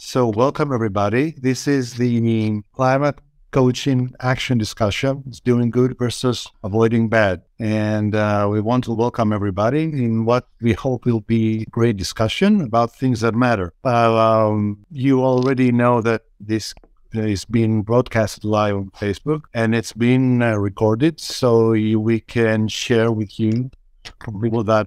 So welcome everybody. This is the climate coaching action discussion. It's doing good versus avoiding bad. And we want to welcome everybody in what we hope will be a great discussion about things that matter. You already know that this is being broadcast live on Facebook and it's been recorded, so we can share with you people that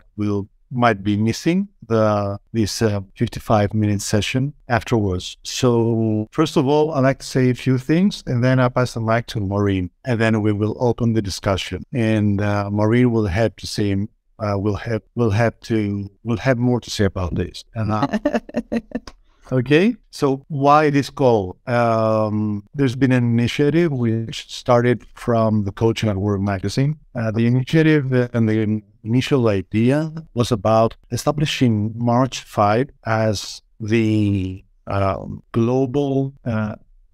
might be missing this 55-minute session afterwards. So first of all, I'd like to say a few things, and then I'll pass the mic to Maureen, and then we will open the discussion. And Maureen will have to say, will have more to say about this. And okay, so why this call? There's been an initiative which started from the Coaching at Work magazine. The initiative and the initial idea was about establishing March 5 as the global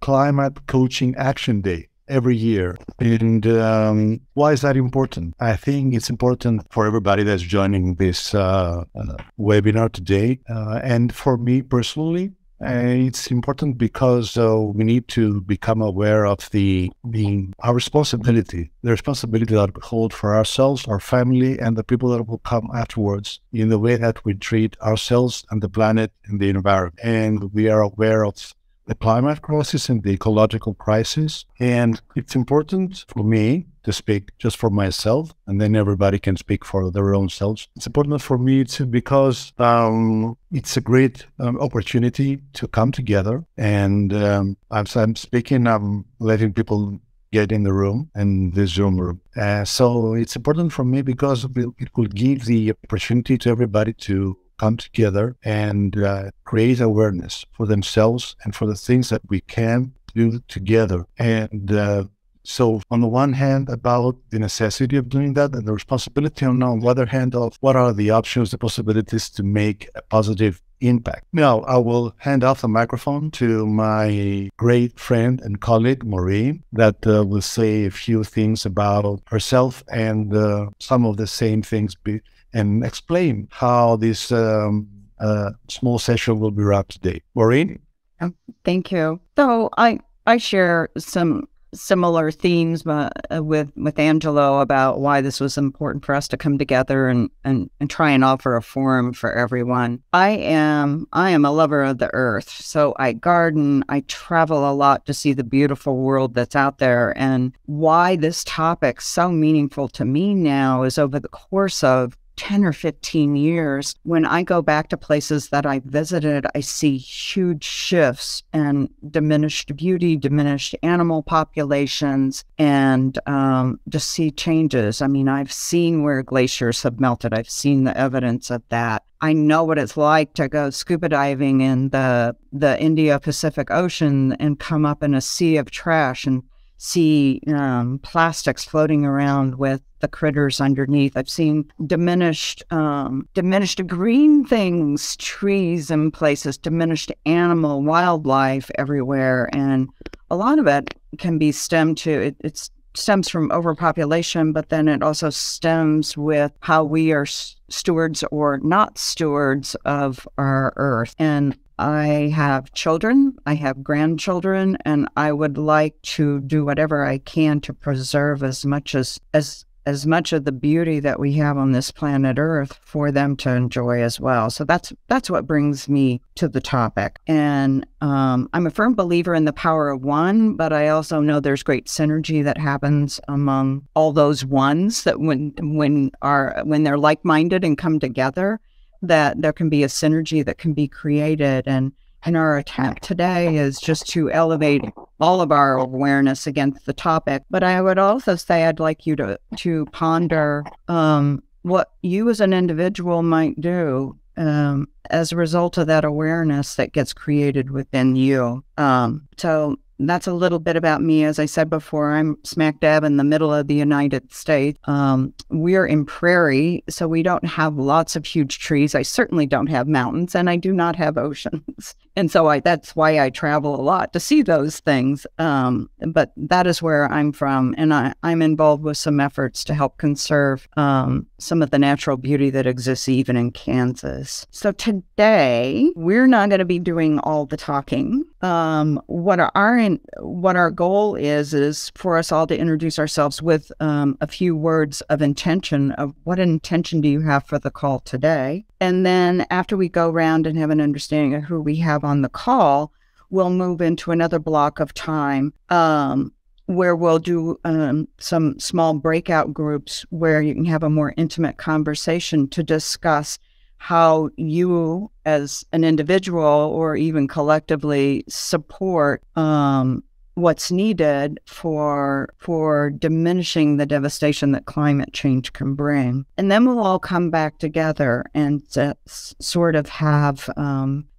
climate coaching action day every year. And why is that important? I think it's important for everybody that's joining this webinar today. And for me personally, it's important because we need to become aware of our responsibility, the responsibility that we hold for ourselves, our family, and the people that will come afterwards in the way that we treat ourselves and the planet and the environment. And we are aware of the climate crisis and the ecological crisis. And it's important for me to speak just for myself, and then everybody can speak for their own selves. It's important for me too, because it's a great opportunity to come together. And as I'm speaking, I'm letting people get in the room, in the Zoom room. So it's important for me because it will give the opportunity to everybody to come together and create awareness for themselves and for the things that we can do together. And so on the one hand, about the necessity of doing that and the responsibility, and on the other hand, of what are the options, the possibilities to make a positive impact. Now, I will hand off the microphone to my great friend and colleague, Maureen, that will say a few things about herself and some of the same things and explain how this small session will be wrapped today. Maureen? Thank you. So I share some similar themes with Angelo about why this was important for us to come together and try and offer a forum for everyone. I am a lover of the earth, so I garden, I travel a lot to see the beautiful world that's out there. And why this topic's so meaningful to me now is over the course of 10 or 15 years, when I go back to places that I visited, I see huge shifts and diminished beauty, diminished animal populations, and just see changes. I mean, I've seen where glaciers have melted. I've seen the evidence of that. I know what it's like to go scuba diving in the Indo-Pacific Ocean and come up in a sea of trash and see plastics floating around with the critters underneath. I've seen diminished green things, trees in places, diminished animal, wildlife everywhere. And a lot of it can be stemmed to, it stems from overpopulation, but then it also stems with how we are stewards or not stewards of our earth. And I have children, I have grandchildren, and I would like to do whatever I can to preserve as much of the beauty that we have on this planet Earth for them to enjoy as well. So that's what brings me to the topic. And I'm a firm believer in the power of one, but I also know there's great synergy that happens among all those ones, that when they're like-minded and come together, that there can be a synergy that can be created. And our attempt today is just to elevate all of our awareness against the topic. But I would also say I'd like you to ponder what you as an individual might do as a result of that awareness that gets created within you. So that's a little bit about me. As I said before, I'm smack dab in the middle of the United States. We're in prairie, so we don't have lots of huge trees. I certainly don't have mountains, and I do not have oceans. And so that's why I travel a lot, to see those things. But that is where I'm from, and I'm involved with some efforts to help conserve some of the natural beauty that exists even in Kansas. So today today, we're not going to be doing all the talking. What our goal is for us all to introduce ourselves with a few words of intention of what intention do you have for the call today? And then after we go around and have an understanding of who we have on the call, we'll move into another block of time where we'll do some small breakout groups where you can have a more intimate conversation to discuss how you as an individual or even collectively support what's needed for diminishing the devastation that climate change can bring. And then we'll all come back together and sort of have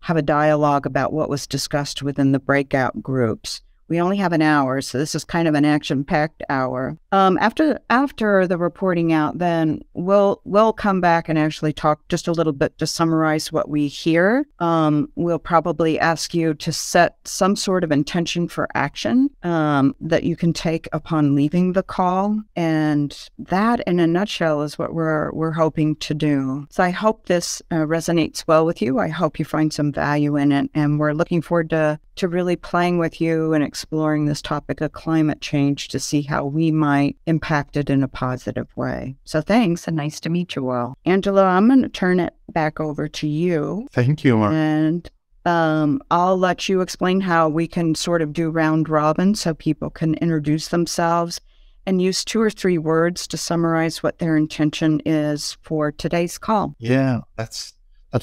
a dialogue about what was discussed within the breakout groups. We only have an hour, so this is kind of an action-packed hour. After the reporting out, then we'll come back and actually talk just a little bit to summarize what we hear. We'll probably ask you to set some sort of intention for action that you can take upon leaving the call, and that, in a nutshell, is what we're hoping to do. So I hope this resonates well with you. I hope you find some value in it, and we're looking forward to really playing with you and exploring this topic of climate change to see how we might impact it in a positive way. So thanks, and nice to meet you all. Angela, I'm going to turn it back over to you. Thank you, Mark. And I'll let you explain how we can sort of do round robin so people can introduce themselves and use 2 or 3 words to summarize what their intention is for today's call. Yeah, that's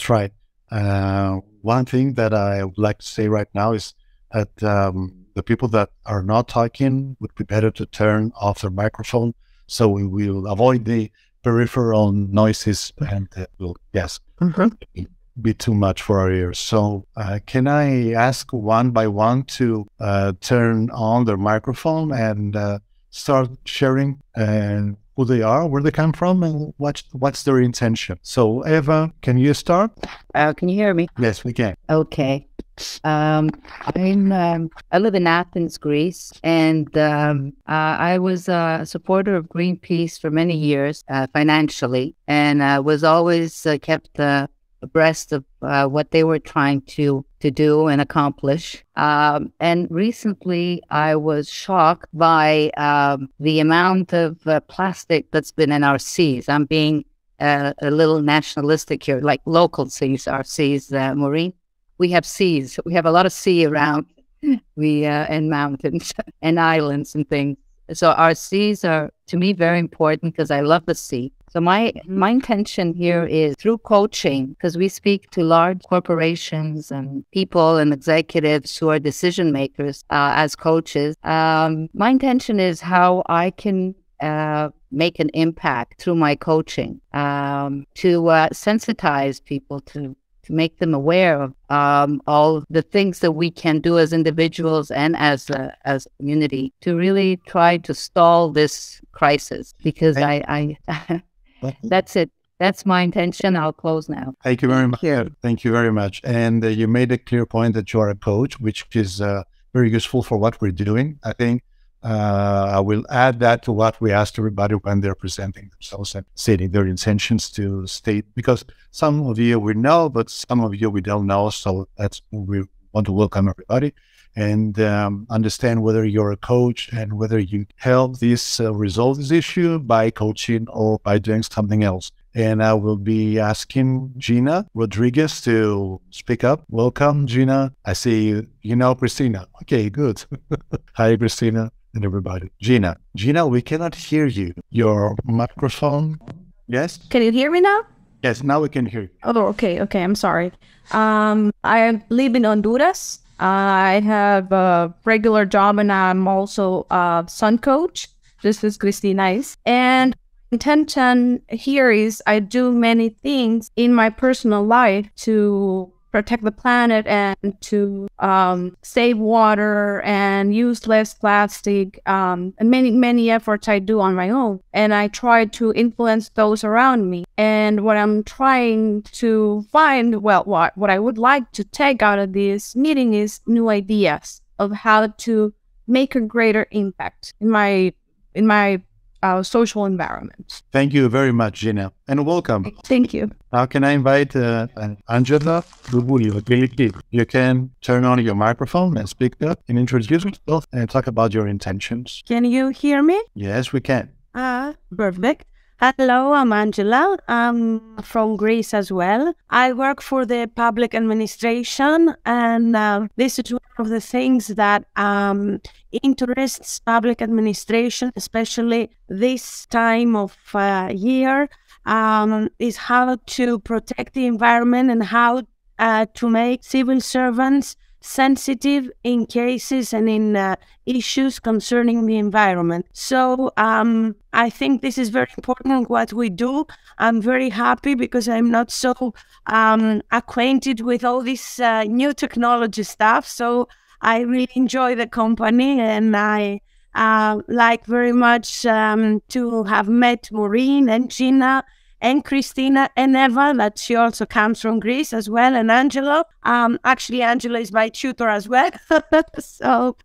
right. One thing that I would like to say right now is that the people that are not talking would be better to turn off their microphone, so we will avoid the peripheral noises, and it will, yes, be too much for our ears. So can I ask one by one to turn on their microphone and start sharing who they are, where they come from, and what's their intention? So Eva, can you start? Can you hear me? Yes, we can. Okay. I live in Athens, Greece, and I was a supporter of Greenpeace for many years financially, and was always kept abreast of what they were trying to do and accomplish. And recently, I was shocked by the amount of plastic that's been in our seas. I'm being a little nationalistic here, like local seas, our seas, Maureen. We have seas. We have a lot of sea around. We and mountains and islands and things. So our seas are, to me, very important because I love the sea. So my intention here is through coaching, because we speak to large corporations and people and executives who are decision makers as coaches. My intention is how I can make an impact through my coaching to sensitize people to make them aware of all the things that we can do as individuals and as a community to really try to stall this crisis. Because I that's it. That's my intention. I'll close now. Thank you very much. Yeah. Thank you very much. And you made a clear point that you are a coach, which is very useful for what we're doing. I think I will add that to what we asked everybody when they're presenting themselves and stating their intentions to state, because some of you we know, but some of you we don't know. So that's, we want to welcome everybody and understand whether you're a coach and whether you help this resolve this issue by coaching or by doing something else. And I will be asking Gina Rodriguez to speak up. Welcome, Gina. I see you, you know Christina. Okay, good. Hi, Christina. And everybody. Gina, we cannot hear you. Your microphone. Yes. Can you hear me now? Yes, now we can hear you. Oh, okay. I'm sorry. I live in Honduras. I have a regular job, and I'm also a son coach. This is Christina. And intention here is I do many things in my personal life to protect the planet and to save water and use less plastic, and many efforts I do on my own. And I try to influence those around me. And what I'm trying to find, well, what I would like to take out of this meeting is new ideas of how to make a greater impact in my our social environment. Thank you very much, Gina, and welcome. Thank you. Now, can I invite Angela Derlopas? You can turn on your microphone and speak up and introduce yourself and talk about your intentions. Can you hear me? Yes, we can. Perfect. Hello, I'm Angela. I'm from Greece as well. I work for the public administration, and this is one of the things that interests public administration, especially this time of year, is how to protect the environment and how to make civil servants sensitive in cases and in issues concerning the environment. So I think this is very important what we do. I'm very happy because I'm not so acquainted with all this new technology stuff. So I really enjoy the company, and I like very much to have met Maureen and Gina and Christina and Eva, that she also comes from Greece as well, and Angelo. Actually, Angelo is my tutor as well. So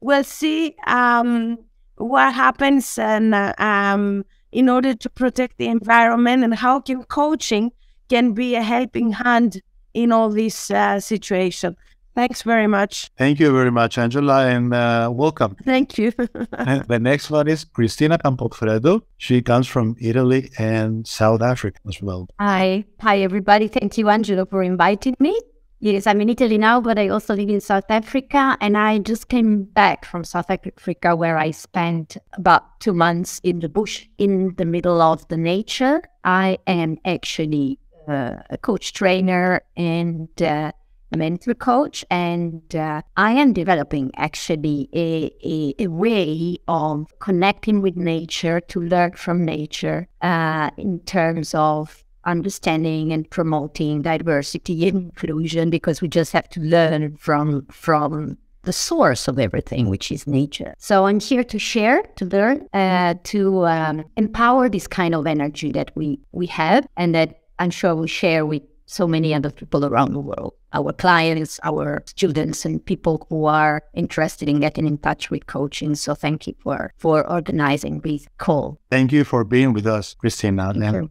we'll see what happens, and in order to protect the environment, and how can coaching can be a helping hand in all this situation. Thanks very much. Thank you very much, Angela, and welcome. Thank you. The next one is Christina Campofredo. She comes from Italy and South Africa as well. Hi. Hi, everybody. Thank you, Angelo, for inviting me. Yes, I'm in Italy now, but I also live in South Africa, and I just came back from South Africa, where I spent about 2 months in the bush, in the middle of the nature. I am actually a coach trainer and a mentor coach, and I am developing actually a way of connecting with nature, to learn from nature in terms of understanding and promoting diversity and inclusion, because we just have to learn from the source of everything, which is nature. So I'm here to share, to learn, to empower this kind of energy that we have, and that I'm sure we share with so many other people around the world, our clients, our students, and people who are interested in getting in touch with coaching. So thank you for organizing this call. Thank you for being with us, Christina. And,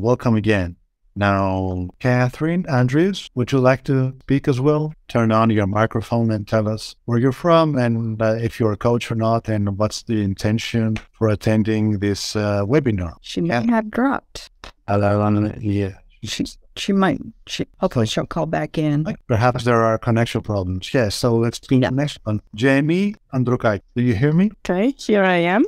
welcome again. Now, Catherine Andrews, would you like to speak as well? Turn on your microphone and tell us where you're from, and if you're a coach or not, and what's the intention for attending this webinar. She may have dropped. Yeah. She might. Hopefully she'll call back in. Perhaps there are connection problems. Yes, so let's do the next one. Jamie Andrukai, do you hear me? Okay, here I am.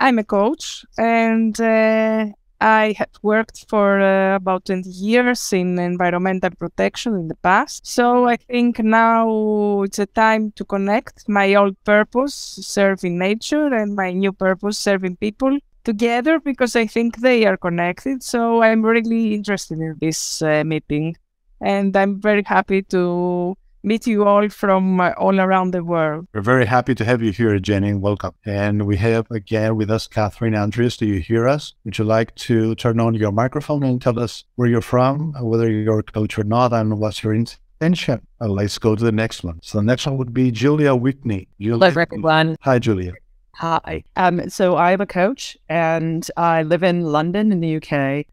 I'm a coach, and I have worked for about 20 years in environmental protection in the past. So I think now it's a time to connect my old purpose, serving nature, and my new purpose, serving people, together, because I think they are connected. So I'm really interested in this meeting, and I'm very happy to meet you all from all around the world. We're very happy to have you here, Jenny. Welcome. And we have again with us Catherine Andrews. Do you hear us? Would you like to turn on your microphone and tell us where you're from, whether you're a coach or not, and what's your intention? Let's go to the next one. So the next one would be Julia Whitney. Hello, everyone. Hi, Julia. Hi. So I'm a coach, and I live in London in the UK.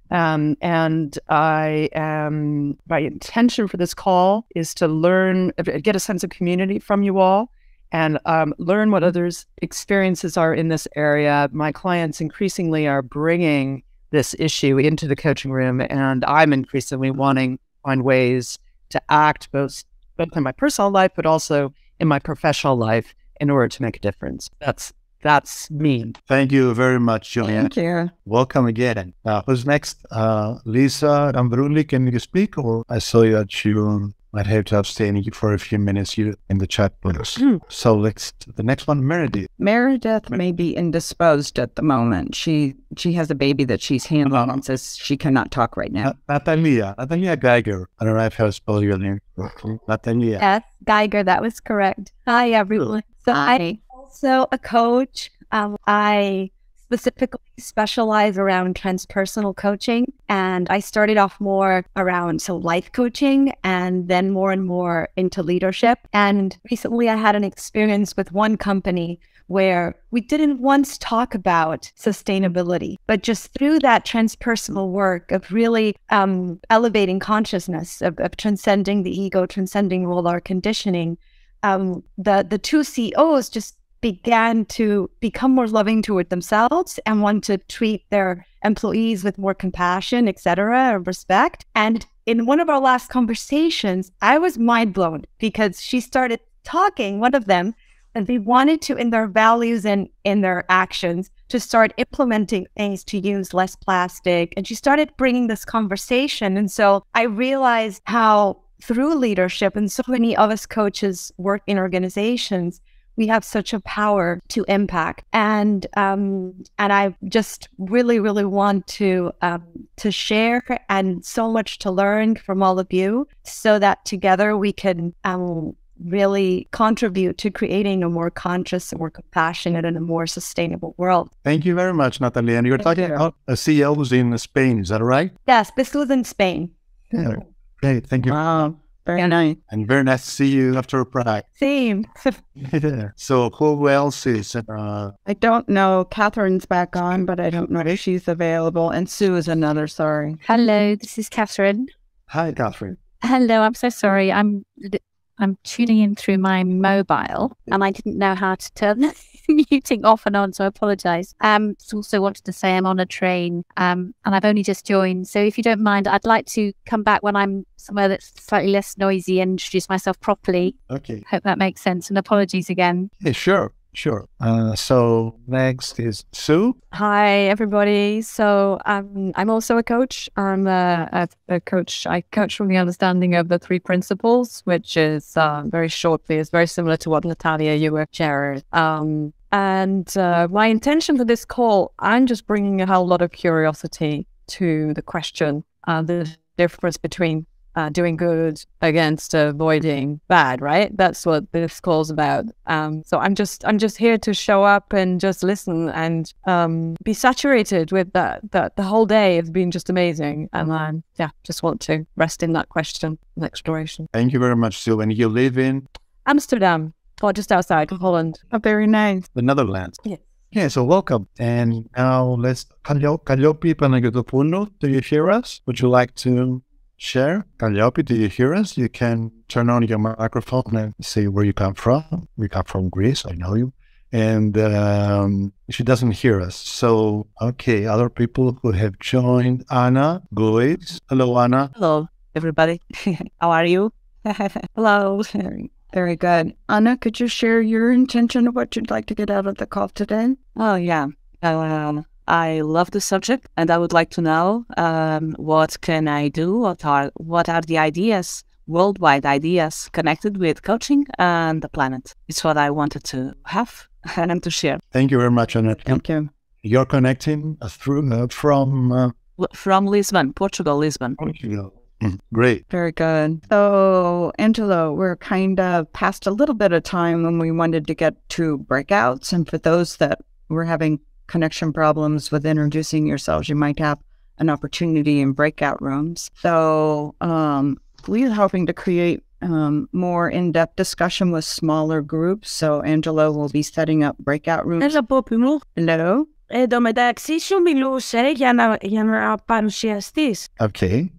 And I am, my intention for this call is to learn, get a sense of community from you all, and learn what others' experiences are in this area. My clients increasingly are bringing this issue into the coaching room, and I'm increasingly wanting to find ways to act both in my personal life, but also in my professional life, in order to make a difference. That's me. Thank you very much, Julia. Thank you. Welcome again. Who's next? Lisa Rambrulli, can you speak? Or I saw you that you might have to abstain for a few minutes here in the chat box. So let's, the next one, Meredith. Meredith may be indisposed at the moment. She has a baby that she's handling and says she cannot talk right now. Natalia Geiger. I don't know if I spelled your name. Natalia. Yes, Geiger, that was correct. Hi, everyone. So I'm also a coach. I specifically specialize around transpersonal coaching. And I started off more around life coaching and then more and more into leadership. And recently I had an experience with one company where we didn't once talk about sustainability, but just through that transpersonal work of really elevating consciousness, of transcending the ego, transcending all our conditioning, the two CEOs just began to become more loving toward themselves and want to treat their employees with more compassion, etc., and respect. And in one of our last conversations, I was mind blown because she started talking, one of them, and they wanted to, in their values and in their actions, to start implementing things to use less plastic. And she started bringing this conversation. And so I realized how through leadership, and so many of us coaches work in organizations, we have such a power to impact. And I just really, really want to share and so much to learn from all of you so that together we can really contribute to creating a more conscious, more compassionate, and a more sustainable world. Thank you very much, Natalie. And you're talking about a CEO who's in Spain, is that right? Yes, this was in Spain. Yeah. Okay, thank you. Wow. Very nice. And very nice to see you after Prague. Same. So who else is? I don't know. Catherine's back on, but I don't know if she's available. And Sue is another, sorry. Hello, this is Catherine. Hi, Catherine. Hello, I'm so sorry. I'm tuning in through my mobile and I didn't know how to turn the muting off and on, so I apologize. Also wanted to say I'm on a train and I've only just joined. So if you don't mind, I'd like to come back when I'm somewhere that's slightly less noisy and introduce myself properly. Okay. Hope that makes sense, and apologies again. Yeah, sure. Sure. So next is Sue. Hi, everybody. So I'm also a coach. I'm a coach. I coach from the understanding of the three principles, which is very shortly, is very similar to what Natalia, you were sharing. And my intention for this call, I'm just bringing a whole lot of curiosity to the question, the difference between doing good against avoiding bad, right? That's what this call's about. So I'm just here to show up and just listen and be saturated with that. The whole day has been just amazing, and yeah, just want to rest in that question and exploration. Thank you very much, Sue. And you live in Amsterdam, or just outside of Holland? Oh, very nice. The Netherlands. Yeah. Yeah, so welcome. And now let's Calliope Panagotopoulou. Do you hear us? Would you like to? Share. Calliope, do you hear us? You can turn on your microphone and say where you come from. We come from Greece, I know you. And she doesn't hear us. So, okay, other people who have joined, Anna Goetz. Hello, Anna. Hello, everybody. How are you? Hello. Very good. Anna, could you share your intention of what you'd like to get out of the call today? Oh, yeah. I love the subject, and I would like to know what can I do? What are the ideas, worldwide ideas, connected with coaching and the planet? It's what I wanted to have and to share. Thank you very much, Annette. Thank you. You're connecting through from Lisbon, Portugal, Lisbon. Portugal. Great. Very good. So, Angelo, we're kind of past a little bit of time when we wanted to get to breakouts, and for those that were having connection problems with introducing yourselves, you might have an opportunity in breakout rooms. So we're hoping to create more in-depth discussion with smaller groups. So Angelo will be setting up breakout rooms. Hello. Okay,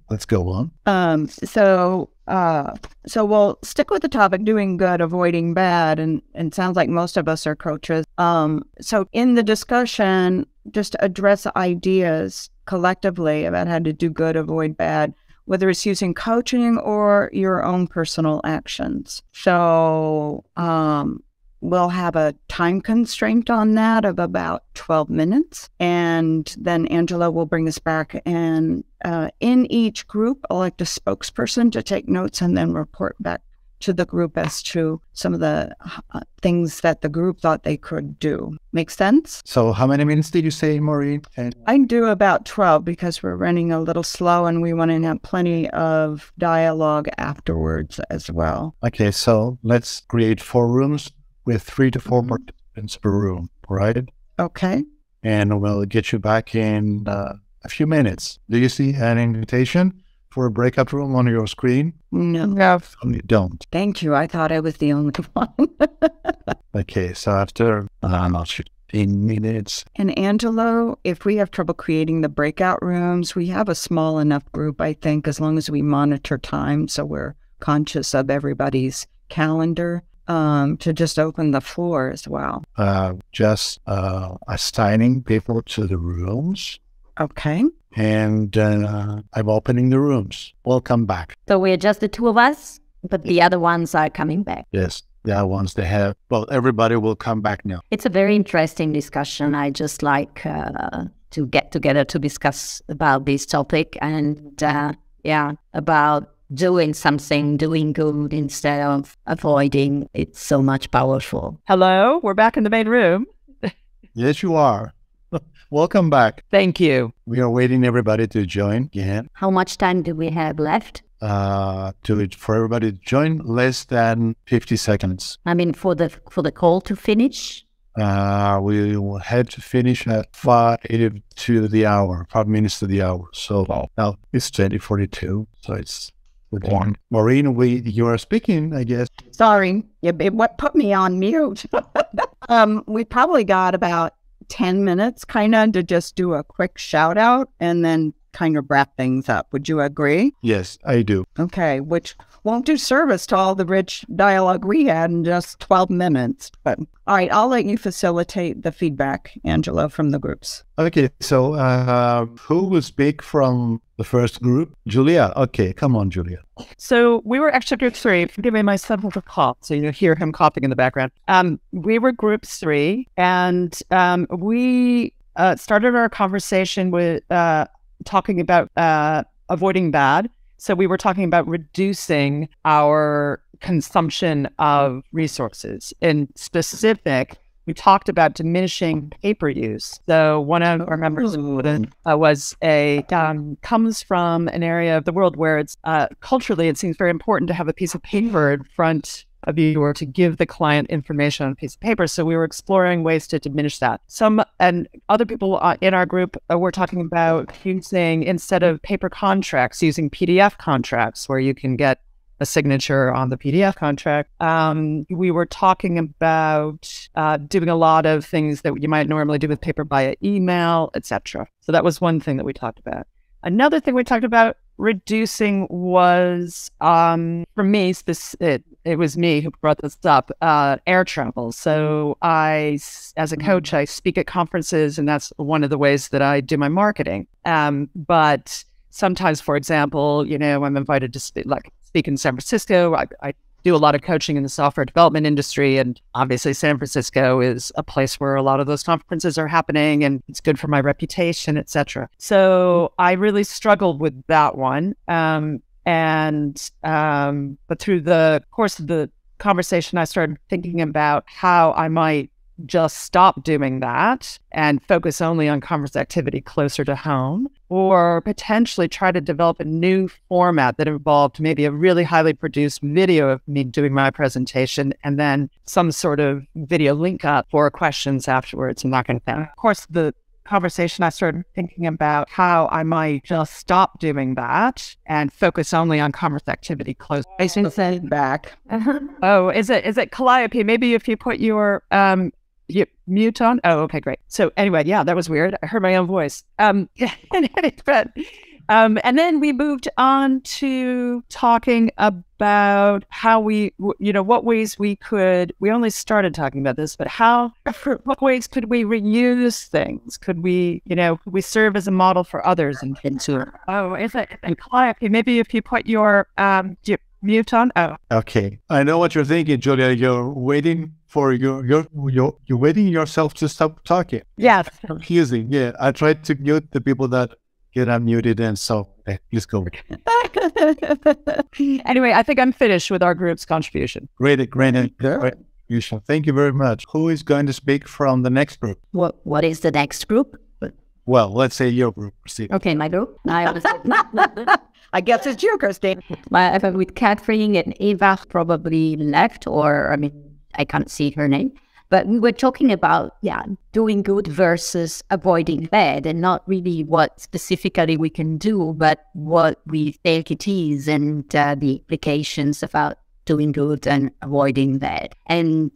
let's go on. So we'll stick with the topic, doing good, avoiding bad, and sounds like most of us are coaches. So in the discussion, just address ideas collectively about how to do good, avoid bad, whether it's using coaching or your own personal actions. So we'll have a time constraint on that of about 12 minutes. And then Angela will bring us back. And in each group, elect a spokesperson to take notes and then report back to the group as to some of the things that the group thought they could do. Make sense? So how many minutes did you say, Maureen? I do about 12 because we're running a little slow and we want to have plenty of dialogue afterwards as well. Okay, so let's create four rooms with 3 to 4 participants per room, right? Okay. and we'll get you back in a few minutes. Do you see an invitation for a breakout room on your screen? No. No, you don't. Thank you. I thought I was the only one. Okay, so after, I'm not sure. 15 minutes. And Angelo, if we have trouble creating the breakout rooms, we have a small enough group, I think, as long as we monitor time so we're conscious of everybody's calendar, to just open the floor as well. Just assigning people to the rooms. Okay. And I'm opening the rooms. Welcome back. So we're just the two of us, but the other ones are coming back. Yes. Yeah, once they have, well, everybody will come back now. It's a very interesting discussion. I just like to get together to discuss about this topic and, yeah, about doing something, doing good instead of avoiding. It's so much powerful. Hello, we're back in the main room. Yes, you are. Welcome back. Thank you. We are waiting everybody to join. Yeah. How much time do we have left? For everybody to join, less than 50 seconds. I mean, for the call to finish? We will have to finish at 5 minutes to the hour. So now it's 20:42, so it's one. Maureen, you are speaking, I guess. Sorry, what put me on mute? We probably got about 10 minutes, kind of, to just do a quick shout out and then kind of wrap things up. Would you agree? Yes, I do. Okay, which won't do service to all the rich dialogue we had in just 12 minutes. But all right, I'll let you facilitate the feedback, Angelo, from the groups. Okay, so who will speak from the first group? Julia. Okay, come on, Julia. So we were actually group three. Forgive me, my son was a cough, so you hear him coughing in the background. We were group three, and we started our conversation with talking about avoiding bad. So we were talking about reducing our consumption of resources. In specific, we talked about diminishing paper use. So one of our members was comes from an area of the world where it's culturally, it seems very important to have a piece of paper in front of you or to give the client information on a piece of paper. So we were exploring ways to diminish that. And other people in our group were talking about using, instead of paper contracts, using PDF contracts where you can get a signature on the PDF contract. We were talking about doing a lot of things that you might normally do with paper via email, etc. So that was one thing that we talked about. Another thing we talked about reducing was, for me, it was me who brought this up, air travel. So as a coach, I speak at conferences, and that's one of the ways that I do my marketing. But sometimes, for example, I'm invited to speak in San Francisco. I do a lot of coaching in the software development industry, and obviously San Francisco is a place where a lot of those conferences are happening, and it's good for my reputation, etc. So I really struggled with that one, but through the course of the conversation, I started thinking about how I might just stop doing that and focus only on conference activity closer to home, or potentially try to develop a new format that involved maybe a really highly produced video of me doing my presentation and then some sort of video link up for questions afterwards. I'm not going to think. Of course, the conversation, I started thinking about how I might just stop doing that and focus only on commerce activity close. I should send back. Oh, is it Calliope? Maybe if you put your mute on. Oh, okay, great. So anyway, yeah, that was weird. I heard my own voice. And then we moved on to talking about how we, what ways we could, we only started talking about this, but what ways could we reuse things? Could we, could we serve as a model for others? Oh, and Calliope, maybe if you put your mute on. Oh. Okay. I know what you're thinking, Julia. You're waiting for you're waiting yourself to stop talking. Yes. It's confusing. Yeah. I tried to mute the people that get unmuted, and so please go. Anyway, I think I'm finished with our group's contribution. Great contribution. Thank you very much. Who is going to speak from the next group? What is the next group? Well, let's say your group. See. Okay, my group. I guess it's you, Christine. With Catherine and Eva probably left, or I mean, I can't see her name. But we were talking about, doing good versus avoiding bad, and not really what specifically we can do, but what we think it is, and the implications about doing good and avoiding bad. And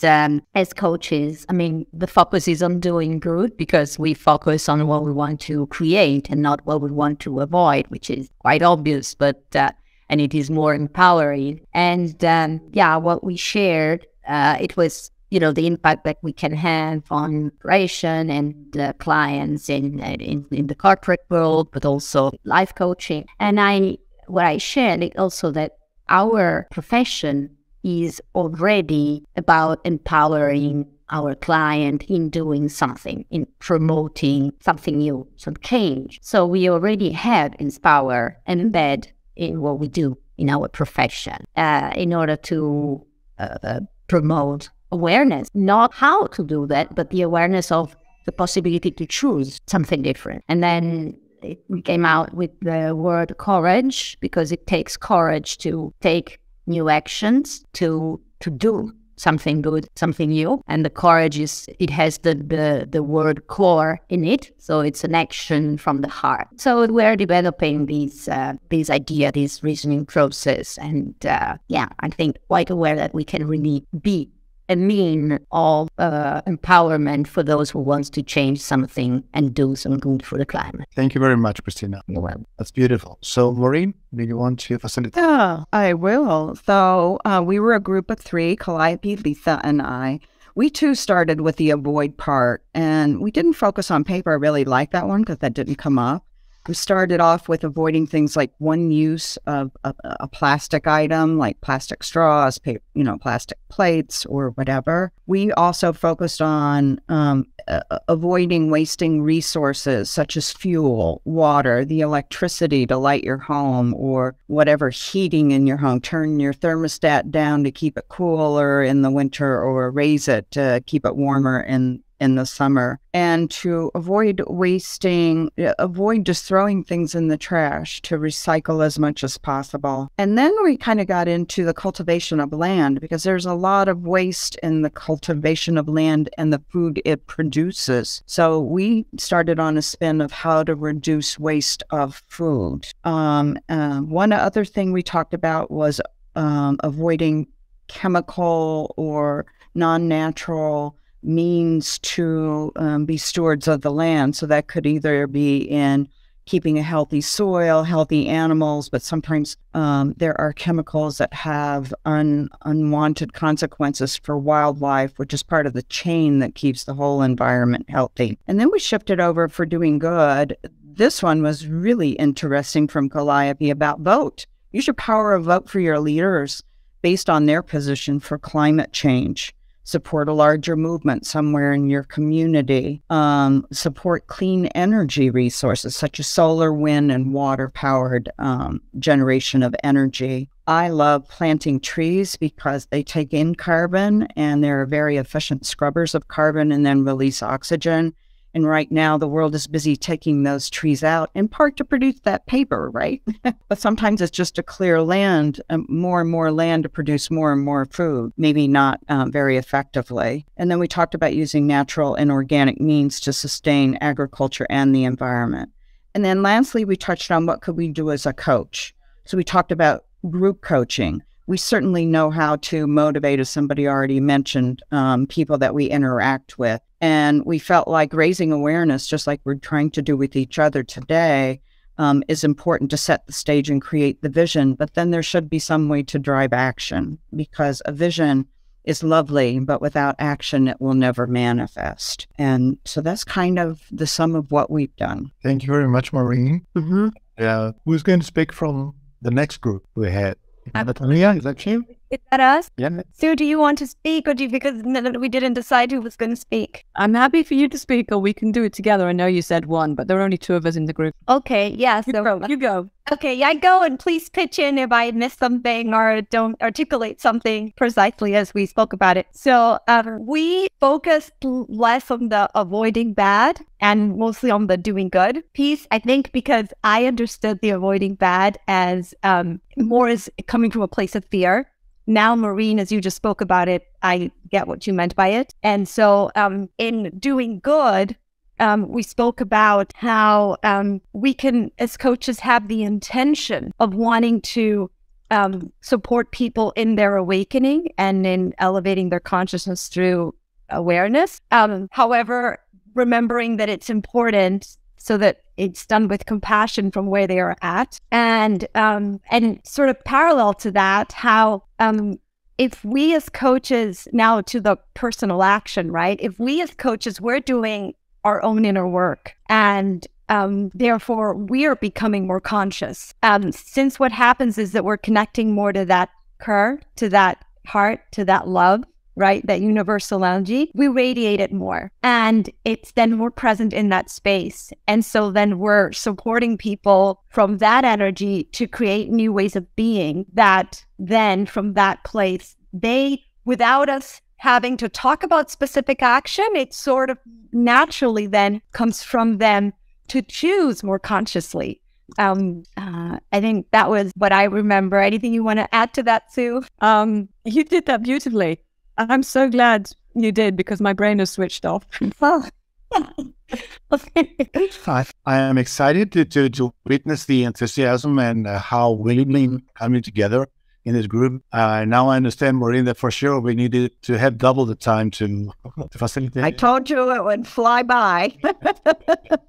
as coaches, I mean, the focus is on doing good because we focus on what we want to create and not what we want to avoid, which is quite obvious, but and it is more empowering. And what we shared, it was, the impact that we can have on operation and clients in the corporate world, but also life coaching. And what I shared is also that our profession is already about empowering our client in doing something, in promoting something new, some change. So we already have Inspire and Embed in what we do in our profession in order to promote awareness, not how to do that, but the awareness of the possibility to choose something different. And then we came out with the word courage, because it takes courage to take new actions, to do something good, something new. And the courage is, it has the word core in it. So it's an action from the heart. So we're developing this idea, this reasoning process. And I think quite aware that we can really be a mean of empowerment for those who wants to change something and do some good for the climate. Thank you very much, Christina. You're welcome. That's beautiful. So, Maureen, do you want to facilitate? Yeah, I will. So we were a group of three, Calliope, Lisa, and I. We too started with the avoid part, and we didn't focus on paper. I really liked that one because that didn't come up. We started off with avoiding things like one use of a plastic item, like plastic straws, paper, plastic plates or whatever. We also focused on avoiding wasting resources such as fuel, water, the electricity to light your home, or whatever heating in your home. Turn your thermostat down to keep it cooler in the winter, or raise it to keep it warmer in the summer, and to avoid wasting, avoid just throwing things in the trash, to recycle as much as possible. And then we kind of got into the cultivation of land, because there's a lot of waste in the cultivation of land and the food it produces. So we started on a spin of how to reduce waste of food. One other thing we talked about was avoiding chemical or non-natural means to be stewards of the land. So that could either be in keeping a healthy soil, healthy animals, but sometimes there are chemicals that have unwanted consequences for wildlife, which is part of the chain that keeps the whole environment healthy. And then we shifted over for doing good. This one was really interesting from Calliope about vote. You should power a vote for your leaders based on their position for climate change. Support a larger movement somewhere in your community. Support clean energy resources such as solar, wind, and water-powered generation of energy. I love planting trees because they take in carbon, and they're very efficient scrubbers of carbon and then release oxygen. And right now, the world is busy taking those trees out, in part to produce that paper, right? But sometimes it's just to clear land, more and more land to produce more and more food, maybe not very effectively. And then we talked about using natural and organic means to sustain agriculture and the environment. And then lastly, we touched on what could we do as a coach. So we talked about group coaching. We certainly know how to motivate, as somebody already mentioned, people that we interact with. And we felt like raising awareness, just like we're trying to do with each other today, is important to set the stage and create the vision. But then there should be some way to drive action, because a vision is lovely, but without action, it will never manifest. And so that's kind of the sum of what we've done. Thank you very much, Maureen. Mm-hmm. Who's going to speak from the next group we had? Natalia, is that you? Is that us? Yeah. Sue, do you want to speak, or do you, because we didn't decide who was going to speak? I'm happy for you to speak, or we can do it together. I know you said one, but there are only two of us in the group. Okay, yeah. So you go. Okay, yeah, go, and please pitch in if I miss something or don't articulate something precisely as we spoke about it. So we focused less on the avoiding bad and mostly on the doing good piece, I think, because I understood the avoiding bad as more as coming from a place of fear. Now, Maureen, as you just spoke about it, I get what you meant by it. And so in doing good, we spoke about how we can, as coaches, have the intention of wanting to support people in their awakening and in elevating their consciousness through awareness. However, remembering that it's important so that it's done with compassion from where they are at. And sort of parallel to that, how if we as coaches, now to the personal action, right? If we as coaches, we're doing our own inner work, and therefore we're becoming more conscious. Since what happens is that we're connecting more to that core, to that heart, to that love, right? That universal energy, we radiate it more. And it's then more present in that space. And so then we're supporting people from that energy to create new ways of being that then from that place, they, without us having to talk about specific action, it sort of naturally then comes from them to choose more consciously. I think that was what I remember. Anything you want to add to that, Sue? You did that beautifully. I'm so glad you did, because my brain has switched off. I am excited to witness the enthusiasm and how willing coming together in this group. Now I understand, Maureen, that for sure we needed to have double the time to facilitate. I told you it would fly by.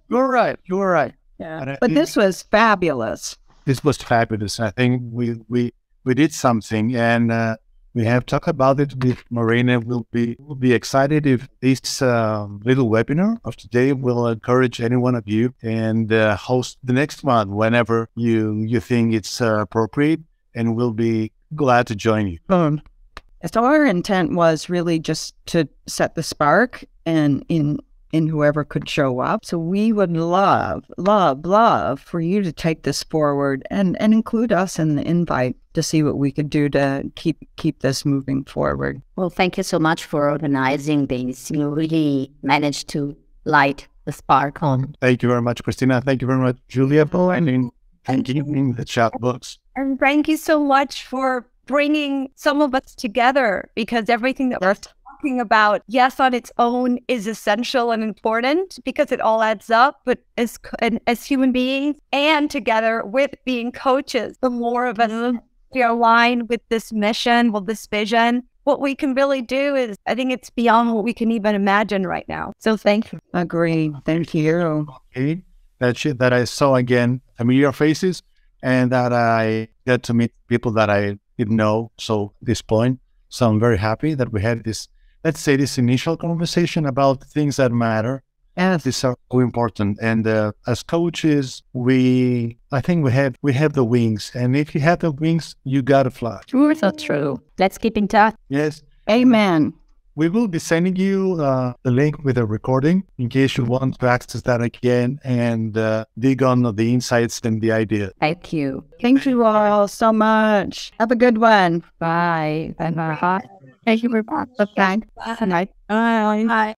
You're right. You're right. Yeah. But this was fabulous. This was fabulous. I think we did something, and we have talked about it with Maureen, and we'll be excited if this little webinar of today will encourage any one of you, and host the next one whenever you think it's appropriate, and we'll be glad to join you. So our intent was really just to set the spark and in whoever could show up. So we would love, love, love for you to take this forward and include us in the invite to see what we could do to keep this moving forward. Well, thank you so much for organizing this. You really managed to light the spark on. Thank you very much, Christina. Thank you very much, Julia, for continuing the chat box. And thank you so much for bringing some of us together, because everything that we're talking about, yes, on its own is essential and important because it all adds up. But as human beings and together with being coaches, the more of us we align with this mission, with this vision, what we can really do is, I think it's beyond what we can even imagine right now. So thank you. Agreed. Thank you. Okay. That I saw again familiar faces. And that I got to meet people that I didn't know. So at this point, so I'm very happy that we had this, let's say, this initial conversation about things that matter. And these are so important. And as coaches, I think we have the wings. And if you have the wings, you gotta fly. True, so true. Let's keep in touch. Yes. Amen. We will be sending you the link with a recording in case you want to access that again and dig on the insights and the idea. Thank you. Thank you all so much. Have a good one. Bye. Bye. Thank you for bye. Bye. Bye. Bye.